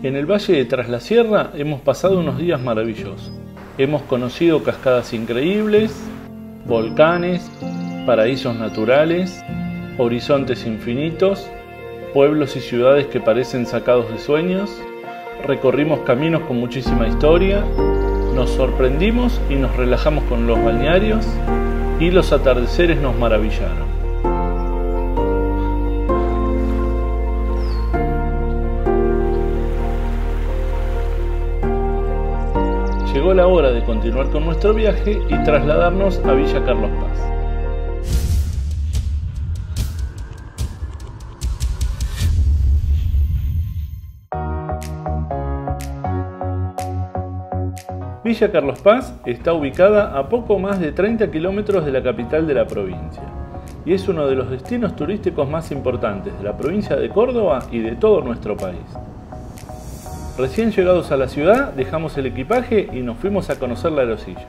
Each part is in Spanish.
En el valle de Traslasierra hemos pasado unos días maravillosos. Hemos conocido cascadas increíbles, volcanes, paraísos naturales, horizontes infinitos, pueblos y ciudades que parecen sacados de sueños. Recorrimos caminos con muchísima historia, nos sorprendimos y nos relajamos con los balnearios y los atardeceres nos maravillaron. Llegó la hora de continuar con nuestro viaje y trasladarnos a Villa Carlos Paz. Villa Carlos Paz está ubicada a poco más de 30 kilómetros de la capital de la provincia y es uno de los destinos turísticos más importantes de la provincia de Córdoba y de todo nuestro país. Recién llegados a la ciudad, dejamos el equipaje y nos fuimos a conocer la Aerosilla.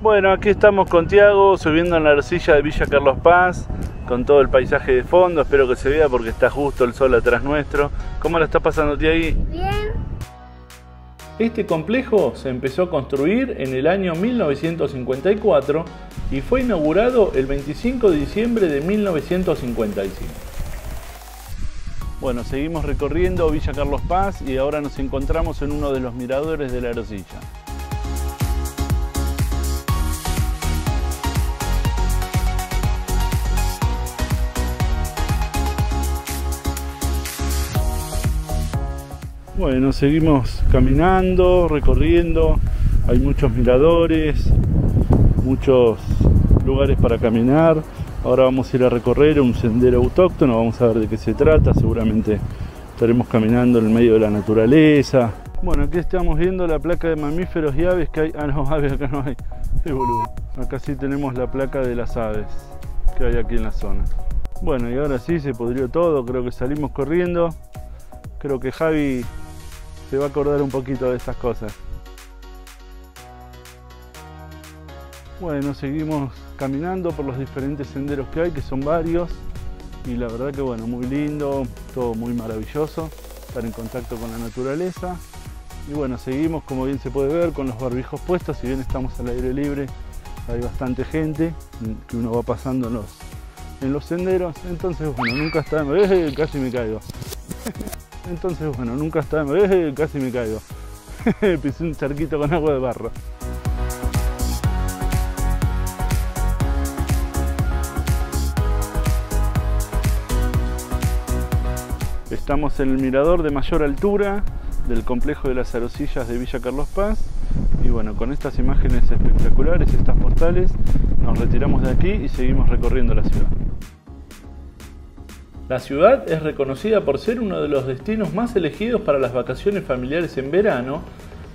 Bueno, aquí estamos con Tiago subiendo en la Aerosilla de Villa Carlos Paz, con todo el paisaje de fondo. Espero que se vea porque está justo el sol atrás nuestro. ¿Cómo la está pasando, Tiagui? Bien. Este complejo se empezó a construir en el año 1954 y fue inaugurado el 25 de diciembre de 1955. Bueno, seguimos recorriendo Villa Carlos Paz y ahora nos encontramos en uno de los miradores de la Aerosilla. Bueno, seguimos caminando, recorriendo, hay muchos miradores, muchos lugares para caminar. Ahora vamos a ir a recorrer un sendero autóctono, vamos a ver de qué se trata, seguramente estaremos caminando en medio de la naturaleza. Bueno, aquí estamos viendo la placa de mamíferos y aves que hay. Ah, no, aves acá no hay. Qué boludo. Acá sí tenemos la placa de las aves que hay aquí en la zona. Bueno, y ahora sí se pudrió todo, creo que salimos corriendo. Creo que Javi se va a acordar un poquito de estas cosas. Bueno, seguimos caminando por los diferentes senderos que hay, que son varios, y la verdad que bueno, muy lindo, todo muy maravilloso, estar en contacto con la naturaleza. Y bueno, seguimos, como bien se puede ver, con los barbijos puestos. Si bien estamos al aire libre, hay bastante gente que uno va pasando en los senderos. Entonces bueno, nunca está de más, casi me caigo. Entonces bueno, nunca está de más, casi me caigo. Pisé un charquito con agua de barro. Estamos en el mirador de mayor altura del complejo de las Aerosillas de Villa Carlos Paz. Y bueno, con estas imágenes espectaculares, estas postales, nos retiramos de aquí y seguimos recorriendo la ciudad. La ciudad es reconocida por ser uno de los destinos más elegidos para las vacaciones familiares en verano,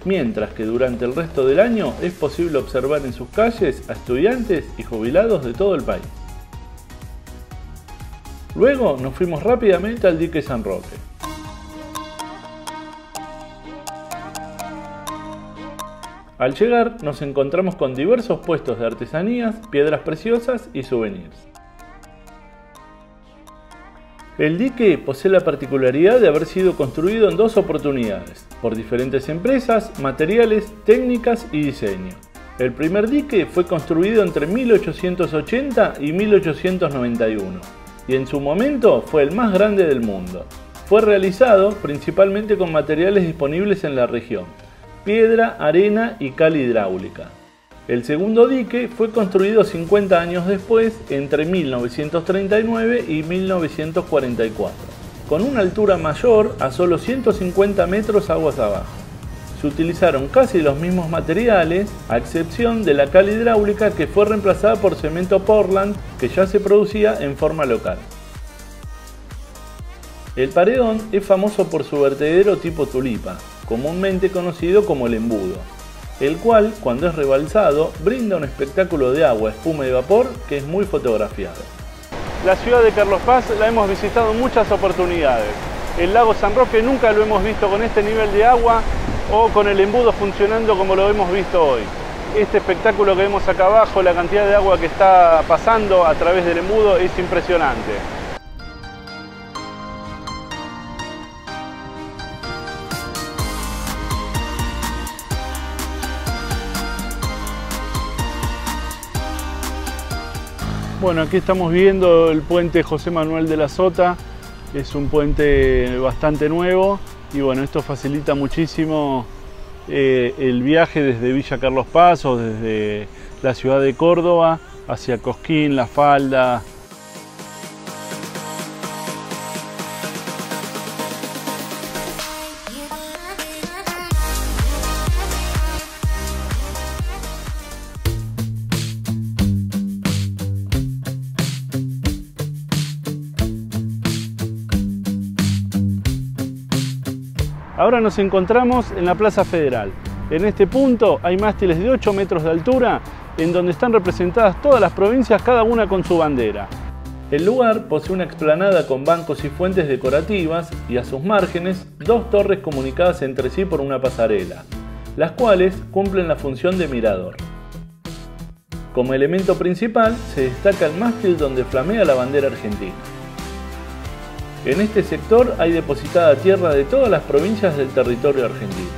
mientras que durante el resto del año es posible observar en sus calles a estudiantes y jubilados de todo el país. Luego nos fuimos rápidamente al dique San Roque. Al llegar nos encontramos con diversos puestos de artesanías, piedras preciosas y souvenirs. El dique posee la particularidad de haber sido construido en dos oportunidades, por diferentes empresas, materiales, técnicas y diseño. El primer dique fue construido entre 1880 y 1891 y en su momento fue el más grande del mundo. Fue realizado principalmente con materiales disponibles en la región, piedra, arena y cal hidráulica. El segundo dique fue construido 50 años después, entre 1939 y 1944, con una altura mayor a solo 150 metros aguas abajo. Se utilizaron casi los mismos materiales, a excepción de la cal hidráulica que fue reemplazada por cemento Portland, que ya se producía en forma local. El paredón es famoso por su vertedero tipo tulipa, comúnmente conocido como el embudo, el cual, cuando es rebalsado, brinda un espectáculo de agua, espuma y vapor que es muy fotografiado. La ciudad de Carlos Paz la hemos visitado en muchas oportunidades. El lago San Roque nunca lo hemos visto con este nivel de agua o con el embudo funcionando como lo hemos visto hoy. Este espectáculo que vemos acá abajo, la cantidad de agua que está pasando a través del embudo es impresionante. Bueno, aquí estamos viendo el puente José Manuel de la Sota. Es un puente bastante nuevo y bueno, esto facilita muchísimo el viaje desde Villa Carlos Paz o desde la ciudad de Córdoba hacia Cosquín, La Falda. Ahora nos encontramos en la Plaza Federal. En este punto hay mástiles de 8 metros de altura en donde están representadas todas las provincias, cada una con su bandera. El lugar posee una explanada con bancos y fuentes decorativas y a sus márgenes dos torres comunicadas entre sí por una pasarela, las cuales cumplen la función de mirador. Como elemento principal se destaca el mástil donde flamea la bandera argentina. En este sector hay depositada tierra de todas las provincias del territorio argentino.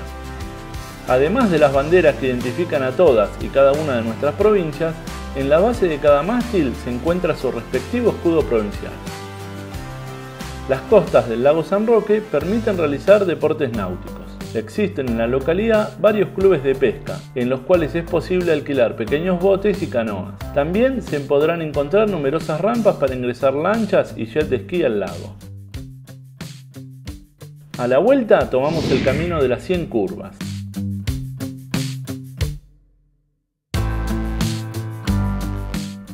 Además de las banderas que identifican a todas y cada una de nuestras provincias, en la base de cada mástil se encuentra su respectivo escudo provincial. Las costas del lago San Roque permiten realizar deportes náuticos. Existen en la localidad varios clubes de pesca, en los cuales es posible alquilar pequeños botes y canoas. También se podrán encontrar numerosas rampas para ingresar lanchas y jet de esquí al lago. A la vuelta tomamos el camino de las 100 curvas.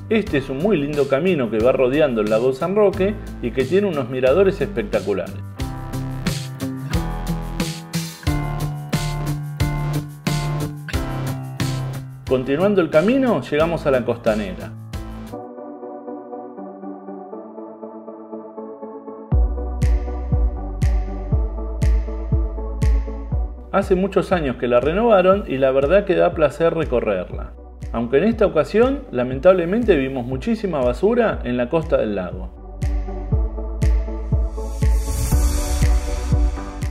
Este es un muy lindo camino que va rodeando el lago San Roque y que tiene unos miradores espectaculares. Continuando el camino, llegamos a la Costanera. Hace muchos años que la renovaron y la verdad que da placer recorrerla. Aunque en esta ocasión, lamentablemente, vimos muchísima basura en la costa del lago.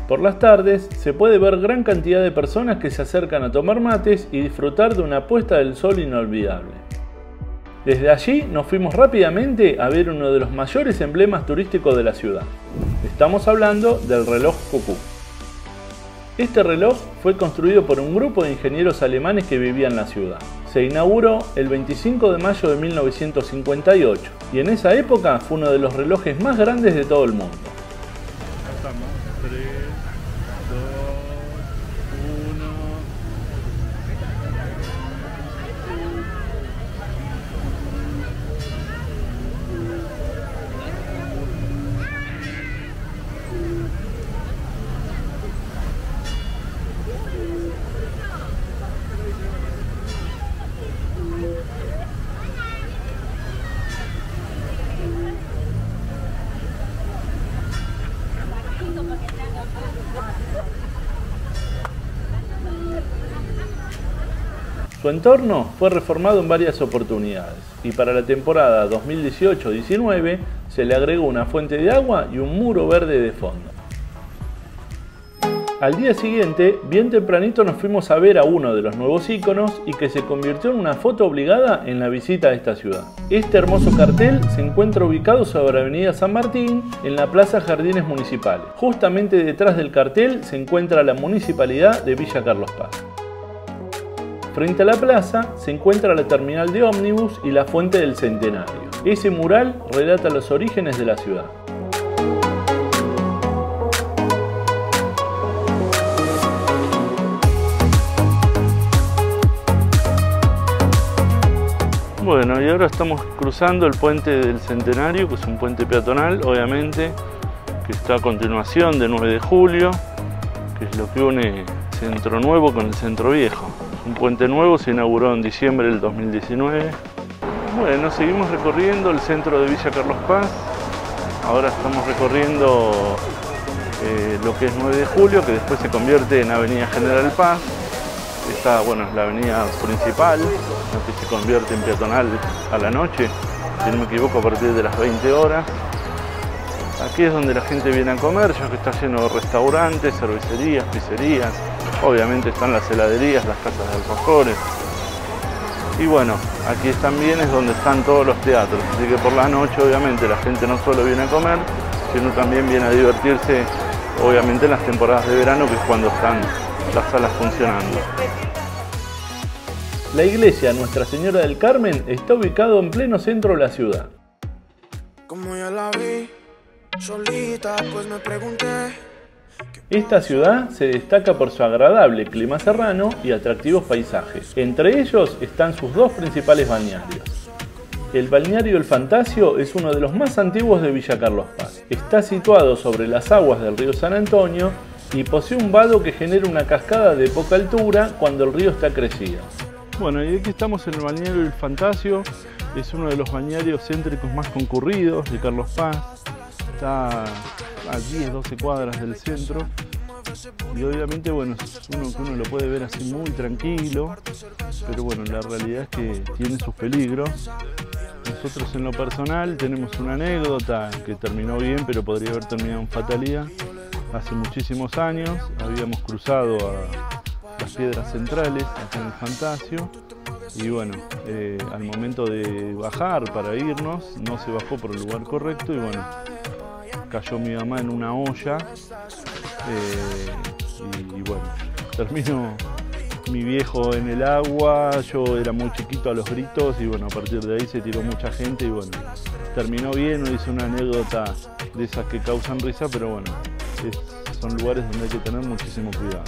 Por las tardes se puede ver gran cantidad de personas que se acercan a tomar mates y disfrutar de una puesta del sol inolvidable. Desde allí nos fuimos rápidamente a ver uno de los mayores emblemas turísticos de la ciudad. Estamos hablando del reloj Cucú. Este reloj fue construido por un grupo de ingenieros alemanes que vivían en la ciudad. Se inauguró el 25 de mayo de 1958 y en esa época fue uno de los relojes más grandes de todo el mundo. Su entorno fue reformado en varias oportunidades y para la temporada 2018-19 se le agregó una fuente de agua y un muro verde de fondo. Al día siguiente, bien tempranito nos fuimos a ver a uno de los nuevos íconos y que se convirtió en una foto obligada en la visita a esta ciudad. Este hermoso cartel se encuentra ubicado sobre Avenida San Martín en la Plaza Jardines Municipales. Justamente detrás del cartel se encuentra la Municipalidad de Villa Carlos Paz. Frente a la plaza se encuentra la terminal de ómnibus y la fuente del Centenario. Ese mural relata los orígenes de la ciudad. Bueno, y ahora estamos cruzando el puente del Centenario, que es un puente peatonal, obviamente, que está a continuación de 9 de julio, que es lo que une Centro Nuevo con el Centro Viejo. Un puente nuevo se inauguró en diciembre del 2019. Bueno, seguimos recorriendo el centro de Villa Carlos Paz. Ahora estamos recorriendo lo que es 9 de julio, que después se convierte en Avenida General Paz. Esta, bueno, es la avenida principal, la que se convierte en peatonal a la noche, si no me equivoco, a partir de las 20 horas. Aquí es donde la gente viene a comer, ya que está lleno de restaurantes, cervecerías, pizzerías. Obviamente están las heladerías, las casas de alfajores. Y bueno, aquí también es donde están todos los teatros, así que por la noche obviamente la gente no solo viene a comer, sino también viene a divertirse, obviamente en las temporadas de verano, que es cuando están las salas funcionando. La iglesia Nuestra Señora del Carmen está ubicado en pleno centro de la ciudad. Como ya la vi, solita, pues me pregunté. Esta ciudad se destaca por su agradable clima serrano y atractivos paisajes. Entre ellos están sus dos principales balnearios. El balneario El Fantasio es uno de los más antiguos de Villa Carlos Paz. Está situado sobre las aguas del río San Antonio y posee un vado que genera una cascada de poca altura cuando el río está crecido. Bueno, y aquí estamos en el balneario El Fantasio. Es uno de los balnearios céntricos más concurridos de Carlos Paz. Está a 10, 12 cuadras del centro. Y obviamente, bueno, uno lo puede ver así muy tranquilo. Pero bueno, la realidad es que tiene sus peligros. Nosotros en lo personal tenemos una anécdota que terminó bien, pero podría haber terminado en fatalidad. Hace muchísimos años habíamos cruzado a las piedras centrales, acá en el Fantasio, y bueno, al momento de bajar para irnos, no se bajó por el lugar correcto y bueno, cayó mi mamá en una olla, y bueno, terminó mi viejo en el agua, yo era muy chiquito a los gritos, y bueno, a partir de ahí se tiró mucha gente, y bueno, terminó bien, no hice una anécdota de esas que causan risa, pero bueno, son lugares donde hay que tener muchísimo cuidado.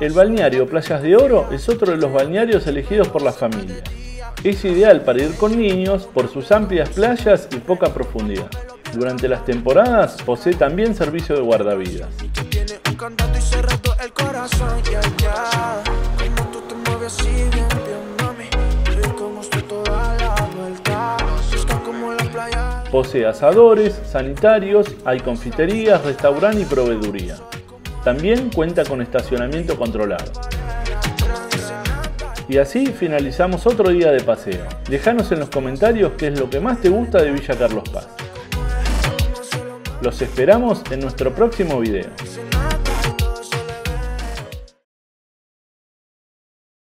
El balneario Playas de Oro es otro de los balnearios elegidos por las familias. Es ideal para ir con niños por sus amplias playas y poca profundidad. Durante las temporadas posee también servicio de guardavidas. Posee asadores, sanitarios, hay confiterías, restaurante y proveeduría. También cuenta con estacionamiento controlado. Y así finalizamos otro día de paseo. Déjanos en los comentarios qué es lo que más te gusta de Villa Carlos Paz. Los esperamos en nuestro próximo video.